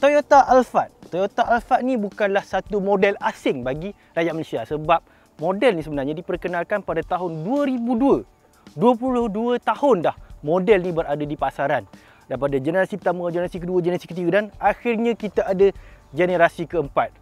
Toyota Alphard. Toyota Alphard ni bukanlah satu model asing bagi rakyat Malaysia sebab model ni sebenarnya diperkenalkan pada tahun 2002. 22 tahun dah model ni berada di pasaran. Daripada generasi pertama, generasi kedua, generasi ketiga dan akhirnya kita ada generasi keempat.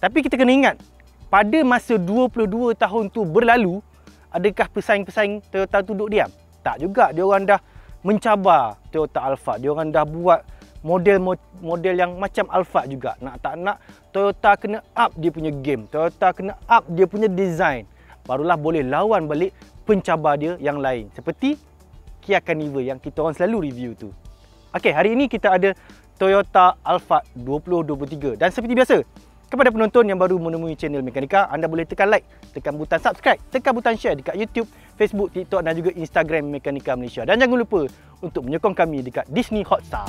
Tapi kita kena ingat, pada masa 22 tahun tu berlalu, adakah pesaing-pesaing Toyota tu duduk diam? Tak juga, dia orang dah mencabar Toyota Alphard. Dia orang dah buat model yang macam Alphard juga. Nak tak nak, Toyota kena up dia punya game. Toyota kena up dia punya design. Barulah boleh lawan balik pencabar dia yang lain. Seperti Kia Carnival yang kita orang selalu review tu. Okey, hari ini kita ada Toyota Alphard 2023 dan seperti biasa, kepada penonton yang baru menemui channel Mekanika, anda boleh tekan like, tekan butang subscribe, tekan butang share dekat YouTube, Facebook, TikTok dan juga Instagram Mekanika Malaysia dan jangan lupa untuk menyokong kami dekat Disney Hotstar.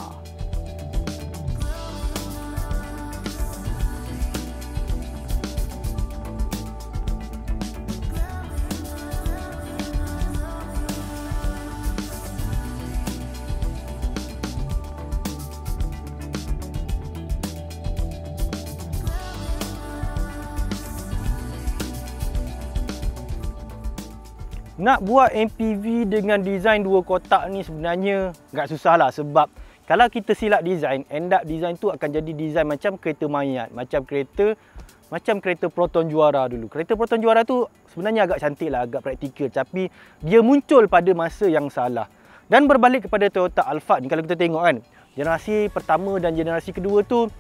Nak buat MPV dengan design dua kotak ni sebenarnya agak susah lah sebab kalau kita silap design, end up design tu akan jadi design macam kereta mayat, macam kereta Proton Juara dulu. Kereta Proton Juara tu sebenarnya agak cantik lah, agak praktikal tapi dia muncul pada masa yang salah. Dan berbalik kepada Toyota Alphard ni, kalau kita tengok kan, generasi pertama dan generasi kedua tu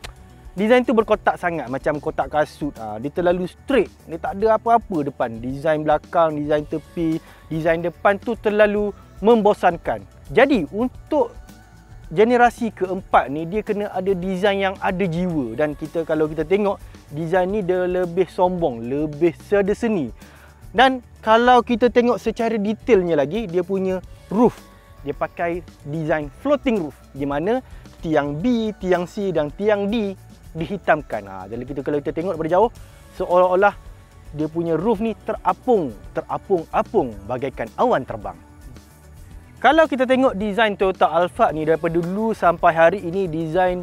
design tu berkotak sangat, macam kotak kasut. Dia terlalu straight, dia tak ada apa-apa depan. Design belakang, design tepi, design depan tu terlalu membosankan. Jadi untuk generasi keempat ni, dia kena ada design yang ada jiwa. Dan kita kalau kita tengok, design ni dia lebih sombong, lebih sederhana seni. Dan kalau kita tengok secara detailnya lagi, dia punya roof, dia pakai design floating roof, di mana tiang B, tiang C dan tiang D dihitamkan. Jadi kita kalau kita tengok daripada jauh, seolah-olah dia punya roof ni terapung-apung bagaikan awan terbang. Kalau kita tengok design Toyota Alphard ni daripada dulu sampai hari ini,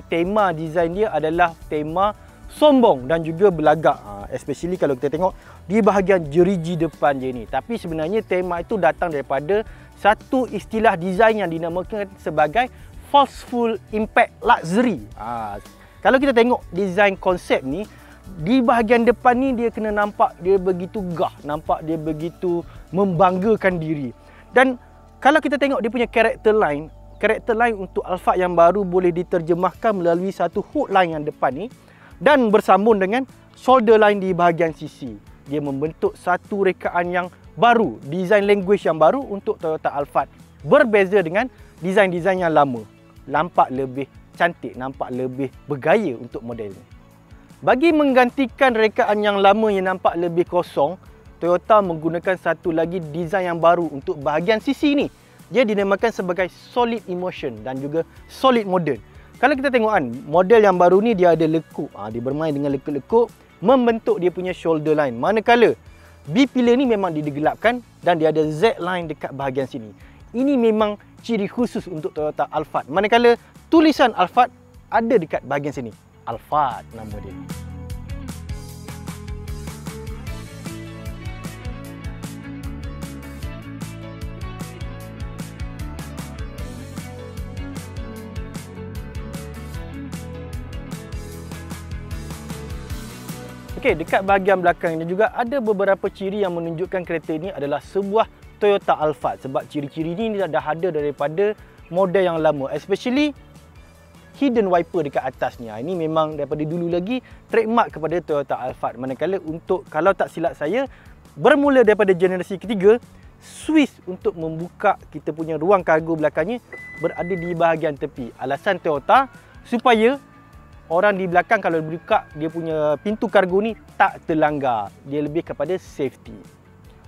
tema design dia adalah tema sombong dan juga belagak. Especially kalau kita tengok di bahagian jeriji depan je ni. Tapi sebenarnya tema itu datang daripada satu istilah design yang dinamakan sebagai Forceful Impact Luxury. Kalau kita tengok design konsep ni, di bahagian depan ni dia kena nampak dia begitu gah, nampak dia begitu membanggakan diri. Dan kalau kita tengok dia punya character line untuk Alphard yang baru boleh diterjemahkan melalui satu hood line yang depan ni dan bersambung dengan shoulder line di bahagian sisi. Dia membentuk satu rekaan yang baru, design language yang baru untuk Toyota Alphard. Berbeza dengan design-design yang lama. Nampak lebih cantik, nampak lebih bergaya untuk model ni. Bagi menggantikan rekaan yang lama yang nampak lebih kosong, Toyota menggunakan satu lagi design yang baru untuk bahagian sisi ni. Dia dinamakan sebagai Solid Emotion dan juga Solid Modern. Kalau kita tengok kan, model yang baru ni dia ada lekuk. Dia bermain dengan lekuk-lekuk, membentuk dia punya shoulder line. Manakala B pillar ni memang digelapkan dan dia ada Z line dekat bahagian sini. Ini memang ciri khusus untuk Toyota Alphard. Manakala tulisan Alphard ada dekat bahagian sini. Alphard nama dia. Okey, dekat bahagian belakang ini juga ada beberapa ciri yang menunjukkan kereta ini adalah sebuah Toyota Alphard sebab ciri-ciri ni dah ada daripada model yang lama, especially hidden wiper dekat atasnya. Ini memang daripada dulu lagi trademark kepada Toyota Alphard. Manakala untuk, kalau tak silap saya, bermula daripada generasi ketiga, Swiss untuk membuka kita punya ruang kargo belakangnya berada di bahagian tepi. Alasan Toyota supaya orang di belakang kalau buka dia punya pintu kargo ni tak terlanggar. Dia lebih kepada safety.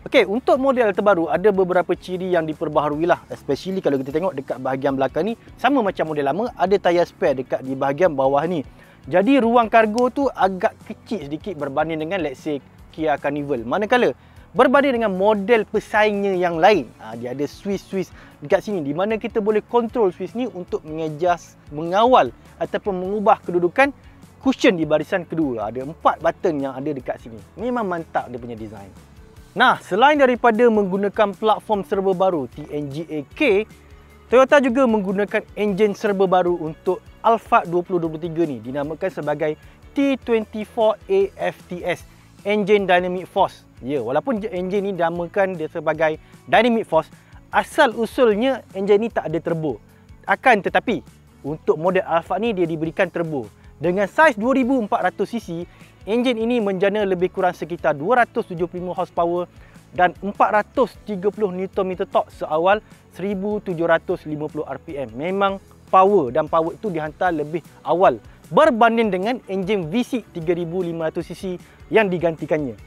Okey, untuk model terbaru ada beberapa ciri yang diperbaharui lah. Especially kalau kita tengok dekat bahagian belakang ni, sama macam model lama, ada tayar spare dekat di bahagian bawah ni. Jadi ruang kargo tu agak kecil sedikit berbanding dengan let's say Kia Carnival. Manakala berbanding dengan model pesaingnya yang lain, dia ada Swiss dekat sini di mana kita boleh kontrol Swiss ni untuk mengawal ataupun mengubah kedudukan cushion di barisan kedua. Ada 4 button yang ada dekat sini. Memang mantap dia punya design. Nah, selain daripada menggunakan platform serba baru TNGA-K, Toyota juga menggunakan enjin serba baru untuk Alphard 2023 ni, dinamakan sebagai T24 AFTS enjin dynamic force. Ya, walaupun enjin ni dinamakan dia sebagai dynamic force, asal usulnya enjin ni tak ada turbo. Akan tetapi untuk model Alphard ni dia diberikan turbo. Dengan saiz 2400cc, enjin ini menjana lebih kurang sekitar 275 horsepower dan 430 Nm torque seawal 1750 rpm. Memang power, dan power itu dihantar lebih awal berbanding dengan enjin V6 3500cc yang digantikannya.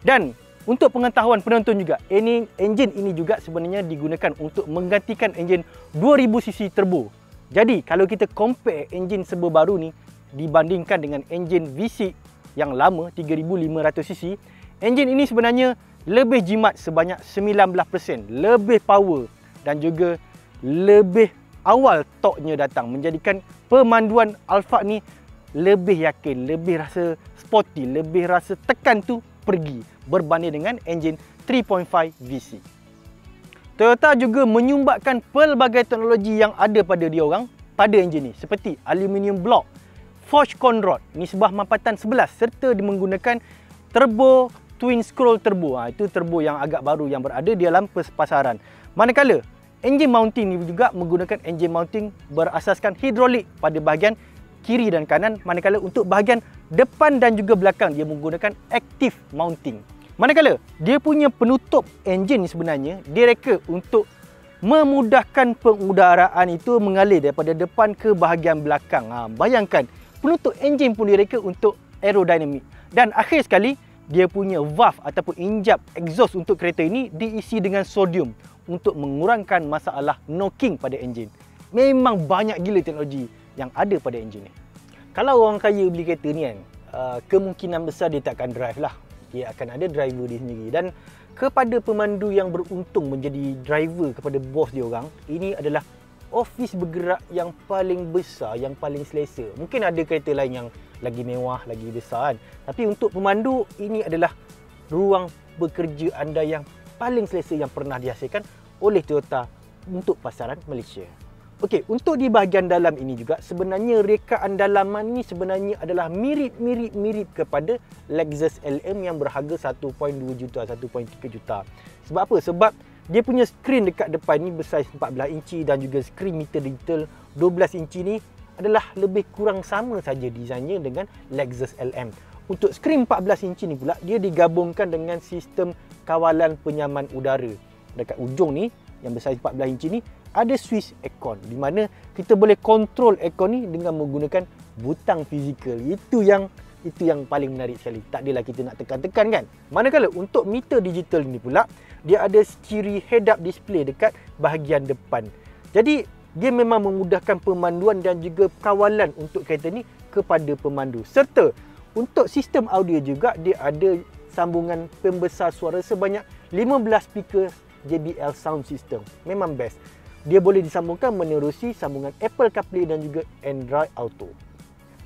Dan untuk pengetahuan penonton juga, enjin ini juga sebenarnya digunakan untuk menggantikan enjin 2000cc turbo. Jadi kalau kita compare enjin serba baru ni dibandingkan dengan enjin V6 yang lama 3500cc, enjin ini sebenarnya lebih jimat sebanyak 19%, lebih power dan juga lebih awal torque-nya datang, menjadikan pemanduan Alphard ni lebih yakin, lebih rasa sporty, lebih rasa tekan tu pergi berbanding dengan enjin 3.5 V6. Toyota juga menyumbatkan pelbagai teknologi yang ada pada diorang pada enjin ni, seperti aluminium block, Porsche Conrod, nisbah mampatan 11 serta menggunakan Turbo Twin Scroll Turbo. Itu turbo yang agak baru yang berada di dalam pasaran. Manakala, enjin mounting ini juga menggunakan enjin mounting berasaskan hidrolik pada bahagian kiri dan kanan. Manakala untuk bahagian depan dan juga belakang, dia menggunakan active mounting. Manakala, dia punya penutup enjin sebenarnya direka untuk memudahkan pengudaraan itu mengalir daripada depan ke bahagian belakang. Bayangkan, penutup enjin pun direka untuk aerodinamik. Dan akhir sekali, dia punya valve ataupun injap exhaust untuk kereta ini diisi dengan sodium untuk mengurangkan masalah knocking pada enjin. Memang banyak gila teknologi yang ada pada enjin ni. Kalau orang kaya beli kereta ni kan, kemungkinan besar dia tak akan drive lah. Dia akan ada driver dia sendiri, dan kepada pemandu yang beruntung menjadi driver kepada bos dia orang, ini adalah office bergerak yang paling besar, yang paling selesa. Mungkin ada kereta lain yang lagi mewah, lagi besar kan, tapi untuk pemandu, ini adalah ruang bekerja anda yang paling selesa yang pernah dihasilkan oleh Toyota untuk pasaran Malaysia. Okey, untuk di bahagian dalam ini juga, sebenarnya rekaan dalaman ini sebenarnya adalah mirip kepada Lexus LM yang berharga 1.2 juta, 1.3 juta. Sebab apa? Sebab dia punya skrin dekat depan ni bersaiz 14 inci dan juga skrin meter digital 12 inci ni adalah lebih kurang sama saja desainnya dengan Lexus LM. Untuk skrin 14 inci ni pula, dia digabungkan dengan sistem kawalan penyaman udara. Dekat ujung ni, yang bersaiz 14 inci ni, ada switch aircon di mana kita boleh kontrol aircon ni dengan menggunakan butang fizikal. Itu yang paling menarik sekali. Tak adalah kita nak tekan-tekan kan. Manakala untuk meter digital ni pula, dia ada ciri head-up display dekat bahagian depan. Jadi dia memang memudahkan pemanduan dan juga kawalan untuk kereta ni kepada pemandu. Serta untuk sistem audio juga, dia ada sambungan pembesar suara sebanyak 15 speaker JBL sound system. Memang best. Dia boleh disambungkan menerusi sambungan Apple CarPlay dan juga Android Auto.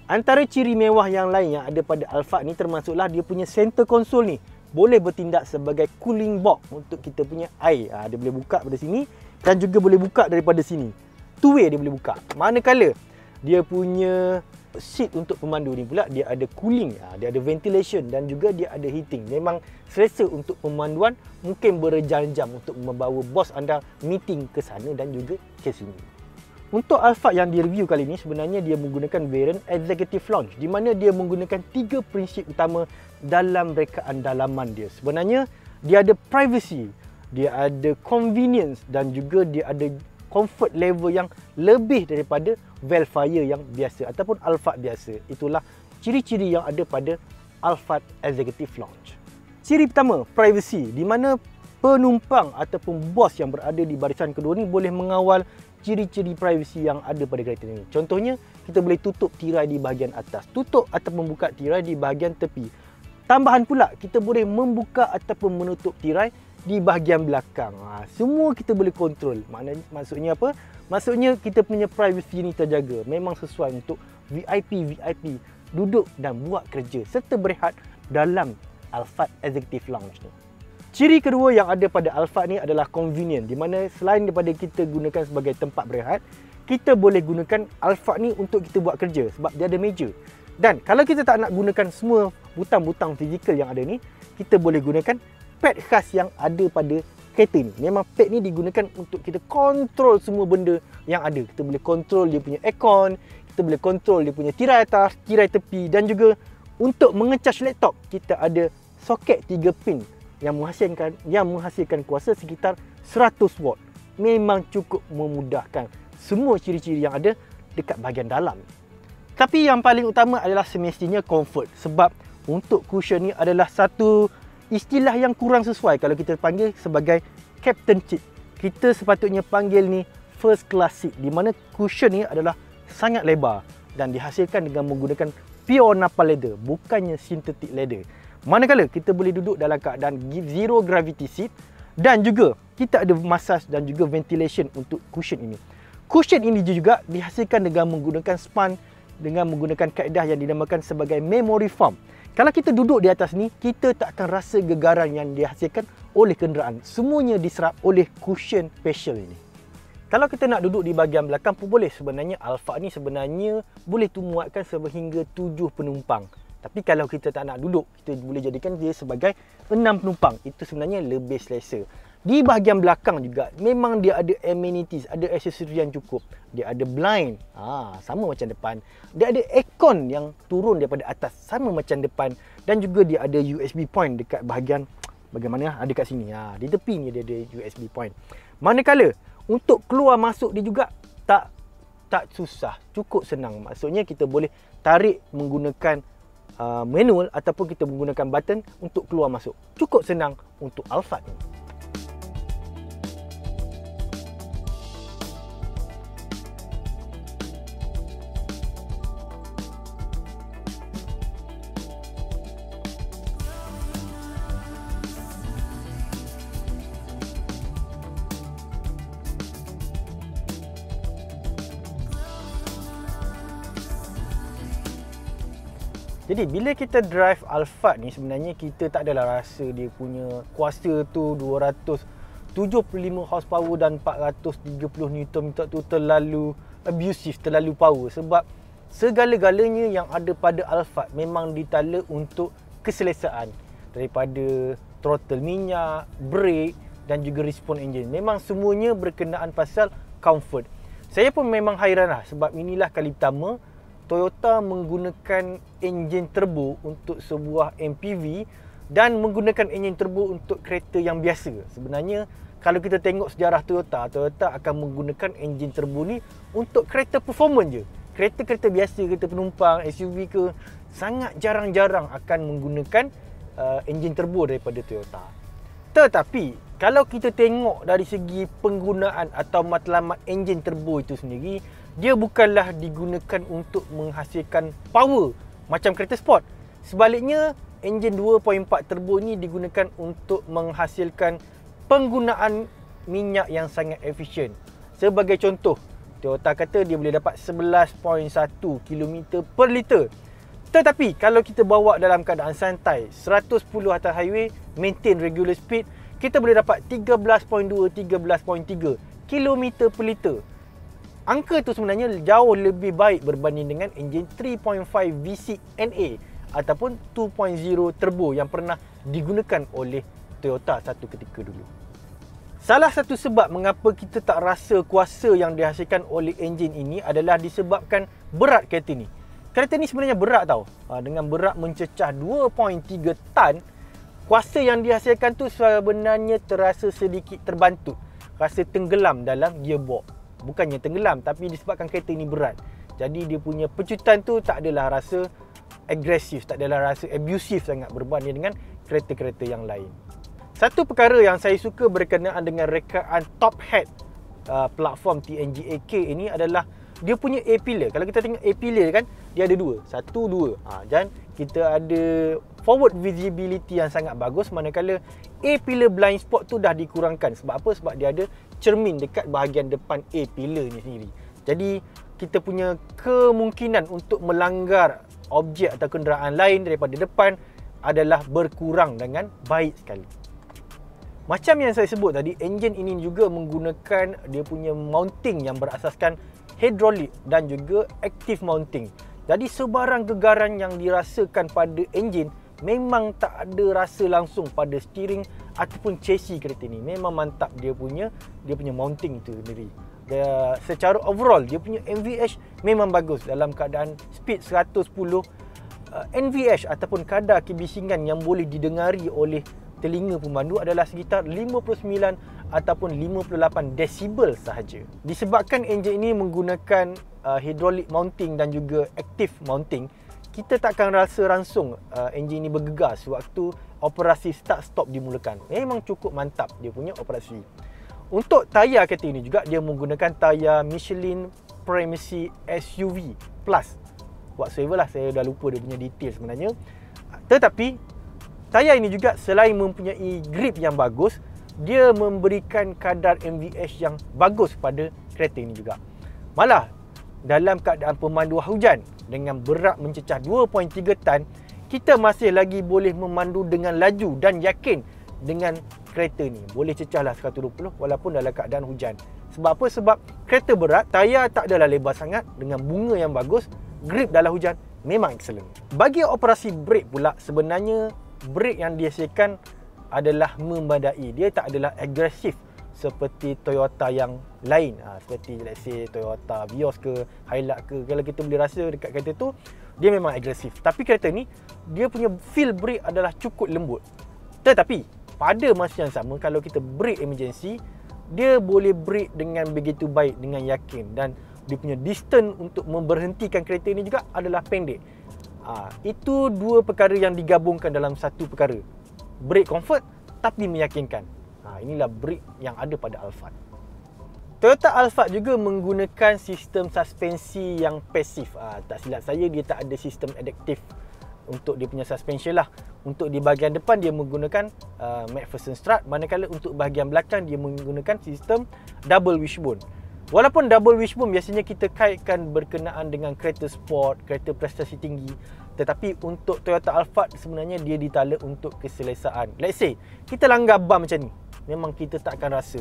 Antara ciri mewah yang lain yang ada pada Alphard ni termasuklah dia punya center console ni. Boleh bertindak sebagai cooling box untuk kita punya air. Dia boleh buka daripada sini dan juga boleh buka daripada sini. Two way dia boleh buka. Manakala dia punya seat untuk pemandu ni pula, dia ada cooling, dia ada ventilation dan juga dia ada heating. Memang selesa untuk pemanduan, mungkin berjam-jam untuk membawa bos anda meeting ke sana dan juga ke sini. Untuk Alphard yang direview kali ini, sebenarnya dia menggunakan varian Executive Lounge di mana dia menggunakan 3 prinsip utama dalam rekaan dalaman dia. Sebenarnya dia ada privacy, dia ada convenience dan juga dia ada comfort level yang lebih daripada Velfire yang biasa ataupun Alphard biasa. Itulah ciri-ciri yang ada pada Alphard Executive Lounge. Ciri pertama, privacy, di mana penumpang ataupun bos yang berada di barisan kedua ni boleh mengawal ciri-ciri privasi yang ada pada kereta ini. Contohnya, kita boleh tutup tirai di bahagian atas, tutup atau membuka tirai di bahagian tepi. Tambahan pula, kita boleh membuka ataupun menutup tirai di bahagian belakang. Semua kita boleh kontrol. Maksudnya apa? Maksudnya kita punya privacy ni terjaga. Memang sesuai untuk VIP duduk dan buat kerja serta berehat dalam Alphard Executive Lounge ni. Ciri kedua yang ada pada Alphard ni adalah convenient, di mana selain daripada kita gunakan sebagai tempat berehat, kita boleh gunakan Alphard ni untuk kita buat kerja sebab dia ada meja. Dan kalau kita tak nak gunakan semua butang-butang fizikal yang ada ni, kita boleh gunakan pad khas yang ada pada kereta ni. Memang pad ni digunakan untuk kita kontrol semua benda yang ada. Kita boleh kontrol dia punya aircon, kita boleh kontrol dia punya tirai atas, tirai tepi, dan juga untuk mengecas laptop kita ada soket 3 pin yang menghasilkan kuasa sekitar 100 watt. Memang cukup memudahkan semua ciri-ciri yang ada dekat bahagian dalam. Tapi yang paling utama adalah semestinya comfort, sebab untuk cushion ni adalah satu istilah yang kurang sesuai kalau kita panggil sebagai captain seat. Kita sepatutnya panggil ni first class seat, di mana cushion ni adalah sangat lebar dan dihasilkan dengan menggunakan pure Napa leather, bukannya synthetic leather. Manakala kita boleh duduk dalam keadaan zero gravity seat, dan juga kita ada massage dan juga ventilation untuk cushion ini. Cushion ini juga dihasilkan dengan menggunakan span dengan menggunakan kaedah yang dinamakan sebagai memory foam. Kalau kita duduk di atas ni, kita tak akan rasa gegaran yang dihasilkan oleh kenderaan. Semuanya diserap oleh cushion special ini. Kalau kita nak duduk di bahagian belakang pun boleh. Sebenarnya Alphard ni sebenarnya boleh tu muatkan sehingga 7 penumpang. Tapi kalau kita tak nak duduk, kita boleh jadikan dia sebagai 6 penumpang. Itu sebenarnya lebih selesa. Di bahagian belakang juga memang dia ada amenities, ada aksesori yang cukup. Dia ada blind, sama macam depan. Dia ada aircon yang turun daripada atas, sama macam depan. Dan juga dia ada USB point dekat bahagian bagaimana ada kat sini. Di tepi ni dia ada USB point. Manakala untuk keluar masuk dia juga tak susah, cukup senang. Maksudnya kita boleh tarik menggunakan manual ataupun kita menggunakan button untuk keluar masuk. Cukup senang untuk Alphard ni. Jadi bila kita drive Alphard ni sebenarnya kita tak adalah rasa dia punya kuasa tu 275 horsepower dan 430 Nm tu terlalu abusive, terlalu power, sebab segala-galanya yang ada pada Alphard memang ditala untuk keselesaan, daripada throttle minyak, brake dan juga respon enjin. Memang semuanya berkenaan pasal comfort. Saya pun memang hairanlah sebab inilah kali pertama Toyota menggunakan enjin turbo untuk sebuah MPV dan menggunakan enjin turbo untuk kereta yang biasa. Sebenarnya kalau kita tengok sejarah Toyota, Toyota akan menggunakan enjin turbo ni untuk kereta performance je. Kereta-kereta biasa, kereta penumpang, SUV ke, sangat jarang-jarang akan menggunakan enjin turbo daripada Toyota. Tetapi kalau kita tengok dari segi penggunaan atau matlamat enjin turbo itu sendiri, dia bukanlah digunakan untuk menghasilkan power macam kereta sport. Sebaliknya, enjin 2.4 turbo ni digunakan untuk menghasilkan penggunaan minyak yang sangat efisien. Sebagai contoh, Toyota kata dia boleh dapat 11.1 km per liter. Tetapi kalau kita bawa dalam keadaan santai, 110 atas highway, maintain regular speed, kita boleh dapat 13.2, 13.3 km per liter. Angka itu sebenarnya jauh lebih baik berbanding dengan enjin 3.5 V6 NA ataupun 2.0 turbo yang pernah digunakan oleh Toyota satu ketika dulu. Salah satu sebab mengapa kita tak rasa kuasa yang dihasilkan oleh enjin ini adalah disebabkan berat kereta ni. Kereta ni sebenarnya berat tau. Dengan berat mencecah 2.3 tan, kuasa yang dihasilkan tu sebenarnya terasa sedikit terbantut. Rasa tenggelam dalam gearbox. Bukannya tenggelam, tapi disebabkan kereta ini berat, jadi dia punya pecutan tu tak adalah rasa agresif, tak adalah rasa abusif sangat berbanding dengan kereta-kereta yang lain. Satu perkara yang saya suka berkenaan dengan rekaan top head platform TNGA-K ini adalah dia punya A-pillar. Kalau kita tengok A-pillar kan, dia ada dua, satu, dua, dan kita ada forward visibility yang sangat bagus, manakala A-pillar blind spot tu dah dikurangkan. Sebab apa? Sebab dia ada cermin dekat bahagian depan A-pillar ni sendiri. Jadi kita punya kemungkinan untuk melanggar objek atau kenderaan lain daripada depan adalah berkurang dengan baik sekali. Macam yang saya sebut tadi, enjin ini juga menggunakan dia punya mounting yang berasaskan hydraulic dan juga active mounting. Jadi sebarang gegaran yang dirasakan pada enjin memang tak ada rasa langsung pada steering ataupun chassis kereta ni. Memang mantap dia punya mounting tu sendiri. Dia, secara overall dia punya NVH memang bagus dalam keadaan speed 110. NVH ataupun kadar kebisingan yang boleh didengari oleh telinga pemandu adalah sekitar 59 ataupun 58 desibel sahaja. Disebabkan enjin ini menggunakan hydraulic mounting dan juga active mounting, kita tak akan rasa langsung enjin ini bergegar sewaktu operasi start stop dimulakan. Memang cukup mantap dia punya operasi. Untuk tayar kereta ini juga, dia menggunakan tayar Michelin Primacy SUV Plus. Whatsoever lah, saya dah lupa dia punya detail sebenarnya. Tetapi tayar ini juga selain mempunyai grip yang bagus, dia memberikan kadar MVH yang bagus pada kereta ini juga. Malah dalam keadaan pemandu hujan dengan berat mencecah 2.3 tan, kita masih lagi boleh memandu dengan laju dan yakin dengan kereta ni. Boleh cecahlah 120 walaupun dalam keadaan hujan. Sebab apa? Sebab kereta berat, tayar tak adalah lebar sangat, dengan bunga yang bagus, grip dalam hujan memang excellent. Bagi operasi brake pula, sebenarnya brake yang disediakan adalah memadai. Dia tak adalah agresif seperti Toyota yang lain, seperti let's say Toyota Vios ke Hilux ke. Kalau kita boleh rasa dekat kereta tu, dia memang agresif. Tapi kereta ni, dia punya feel brake adalah cukup lembut. Tetapi pada masa yang sama, kalau kita brake emergency, dia boleh brake dengan begitu baik, dengan yakin, dan dia punya distance untuk memberhentikan kereta ini juga adalah pendek. Itu dua perkara yang digabungkan dalam satu perkara. Brake comfort tapi meyakinkan. Inilah brake yang ada pada Alphard. Toyota Alphard juga menggunakan sistem suspensi yang pasif. Tak silap saya, dia tak ada sistem adaptive untuk dia punya suspension lah. Untuk di bahagian depan dia menggunakan Macpherson strut, manakala untuk bahagian belakang dia menggunakan sistem double wishbone. Walaupun double wishbone biasanya kita kaitkan berkenaan dengan kereta sport, kereta prestasi tinggi, tetapi untuk Toyota Alphard sebenarnya dia ditala untuk keselesaan. Let's say kita langgar bam macam ni, memang kita tak akan rasa,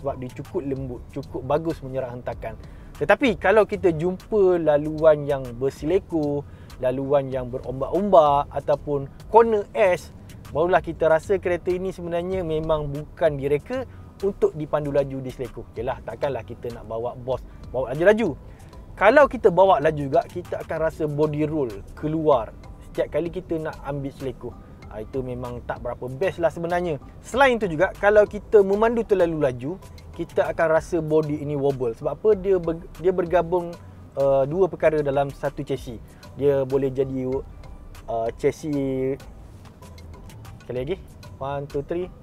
sebab dia cukup lembut, cukup bagus menyerap hentakan. Tetapi kalau kita jumpa laluan yang bersileko, laluan yang berombak-ombak ataupun corner S, barulah kita rasa kereta ini sebenarnya memang bukan direka untuk dipandu laju di seleko. Okeylah, takkanlah kita nak bawa bos bawa laju-laju. Kalau kita bawa laju juga, kita akan rasa body roll keluar setiap kali kita nak ambil seleko. Itu memang tak berapa best lah sebenarnya. Selain itu juga, kalau kita memandu terlalu laju, kita akan rasa body ini wobble. Sebab apa? Dia bergabung dua perkara dalam satu chassis. Dia boleh jadi chassis. Sekali lagi, 1,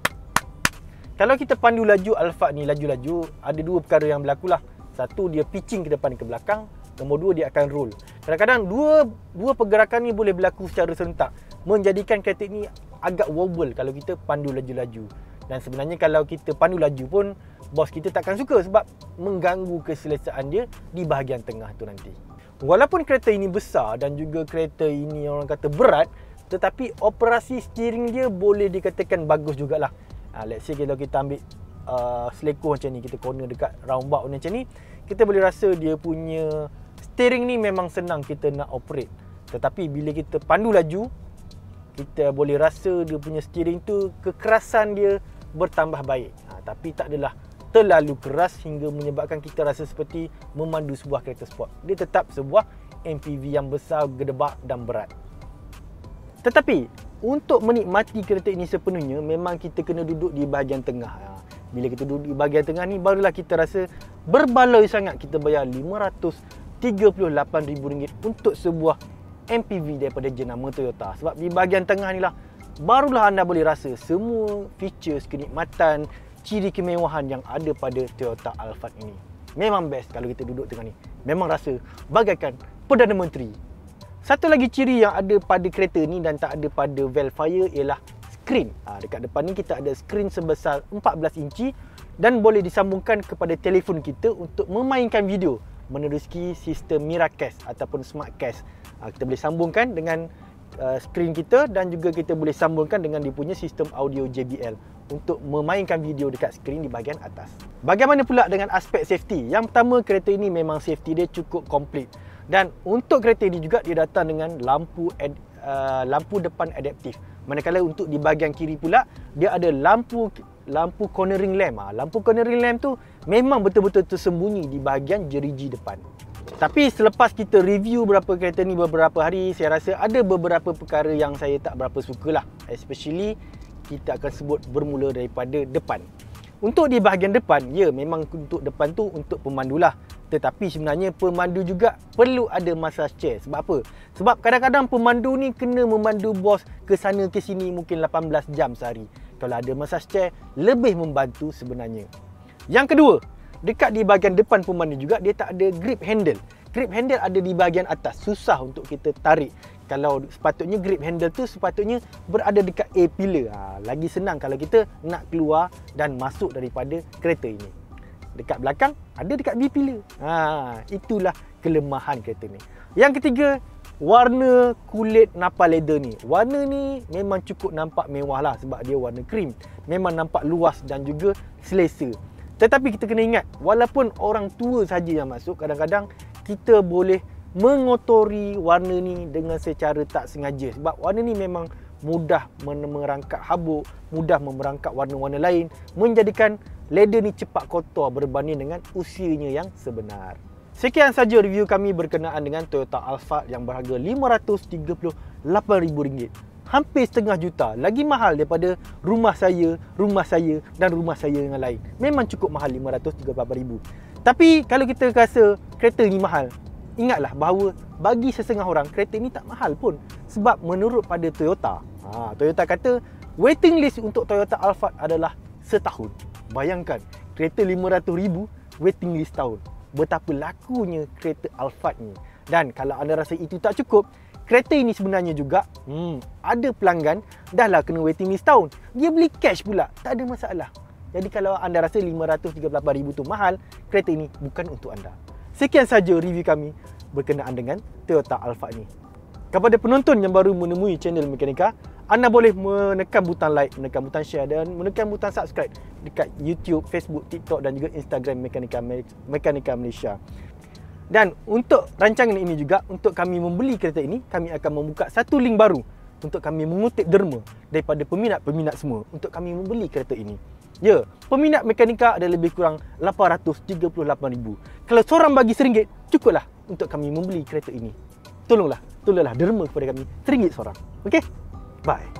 2, 3. Kalau kita pandu laju Alphard ni laju-laju, ada dua perkara yang berlaku lah. Satu, dia pitching ke depan ke belakang. Nombor dua, dia akan roll. Kadang-kadang dua pergerakan ni boleh berlaku secara serentak, menjadikan kereta ni agak wobble kalau kita pandu laju-laju. Dan sebenarnya kalau kita pandu laju pun, bos kita takkan suka sebab mengganggu keselesaan dia di bahagian tengah tu nanti. Walaupun kereta ini besar dan juga kereta ini orang kata berat, tetapi operasi steering dia boleh dikatakan bagus jugalah. Let's say kalau kita ambil seleko macam ni, kita corner dekat roundabout macam ni, kita boleh rasa dia punya steering ni memang senang kita nak operate. Tetapi bila kita pandu laju, kita boleh rasa dia punya steering tu kekerasan dia bertambah baik. Tapi tak adalah terlalu keras hingga menyebabkan kita rasa seperti memandu sebuah kereta sport. Dia tetap sebuah MPV yang besar, gedebak dan berat. Tetapi untuk menikmati kereta ini sepenuhnya, memang kita kena duduk di bahagian tengah. Bila kita duduk di bahagian tengah ni, barulah kita rasa berbaloi sangat. Kita bayar RM538,000 untuk sebuah MPV daripada jenama Toyota. Sebab di bahagian tengah ni lah, barulah anda boleh rasa semua features, kenikmatan, ciri kemewahan yang ada pada Toyota Alphard ini. Memang best kalau kita duduk tengah ni. Memang rasa bagaikan Perdana Menteri. Satu lagi ciri yang ada pada kereta ni dan tak ada pada Velfire ialah skrin. Dekat depan ni kita ada skrin sebesar 14 inci dan boleh disambungkan kepada telefon kita untuk memainkan video menerusi sistem Miracast ataupun Smartcast. Kita boleh sambungkan dengan skrin kita dan juga kita boleh sambungkan dengan dia punya sistem audio JBL untuk memainkan video dekat skrin di bahagian atas. Bagaimana pula dengan aspek safety? Yang pertama, kereta ini memang safety dia cukup komplit. Dan untuk kereta ini juga dia datang dengan lampu depan adaptif. Manakala untuk di bahagian kiri pula dia ada lampu cornering lamp. Lampu cornering lamp tu memang betul-betul tersembunyi di bahagian jeriji depan. Tapi selepas kita review beberapa kereta ni beberapa hari, saya rasa ada beberapa perkara yang saya tak berapa sukalah. Especially, kita akan sebut bermula daripada depan. Untuk di bahagian depan, ya memang untuk depan tu untuk pemandu lah. Tetapi sebenarnya pemandu juga perlu ada massage chair. Sebab apa? Sebab kadang-kadang pemandu ni kena memandu bos ke sana ke sini mungkin 18 jam sehari. Kalau ada massage chair, lebih membantu sebenarnya. Yang kedua, dekat di bahagian depan pemandu juga dia tak ada grip handle. Grip handle ada di bahagian atas, susah untuk kita tarik. Kalau sepatutnya grip handle tu sepatutnya berada dekat A pillar. Lagi senang kalau kita nak keluar dan masuk daripada kereta ini. Dekat belakang ada dekat B pillar. Itulah kelemahan kereta ni. Yang ketiga, warna kulit Napa leather ni. Warna ni memang cukup nampak mewah lah sebab dia warna krim. Memang nampak luas dan juga selesa. Tetapi kita kena ingat, walaupun orang tua sahaja yang masuk, kadang-kadang kita boleh mengotori warna ni dengan secara tak sengaja. Sebab warna ni memang mudah merangkap habuk, mudah memerangkap warna-warna lain, menjadikan leather ni cepat kotor berbanding dengan usianya yang sebenar. Sekian sahaja review kami berkenaan dengan Toyota Alphard yang berharga RM538,000. Hampir setengah juta, lagi mahal daripada rumah saya dan rumah saya yang lain. Memang cukup mahal RM538,000. Tapi kalau kita rasa kereta ni mahal, ingatlah bahawa bagi sesetengah orang kereta ni tak mahal pun. Sebab menurut pada Toyota, Toyota kata waiting list untuk Toyota Alphard adalah setahun. Bayangkan, kereta RM500,000 waiting list tahun. Betapa lakunya kereta Alphard ni. Dan kalau anda rasa itu tak cukup, kereta ini sebenarnya juga ada pelanggan dah lah kena waiting list tahun. Dia beli cash pula, tak ada masalah. Jadi kalau anda rasa RM538,000 tu mahal, kereta ini bukan untuk anda. Sekian saja review kami berkenaan dengan Toyota Alphard ni. Kepada penonton yang baru menemui channel Mekanika, anda boleh menekan butang like, menekan butang share dan menekan butang subscribe dekat YouTube, Facebook, TikTok dan juga Instagram Mekanika Malaysia. Dan untuk rancangan ini juga, untuk kami membeli kereta ini, kami akan membuka satu link baru untuk kami mengutip derma daripada peminat-peminat semua untuk kami membeli kereta ini. Ya, peminat Mekanika ada lebih kurang 838,000. Kalau seorang bagi RM1, cukuplah untuk kami membeli kereta ini. Tolonglah derma kepada kami RM1 seorang. Okey? Bye.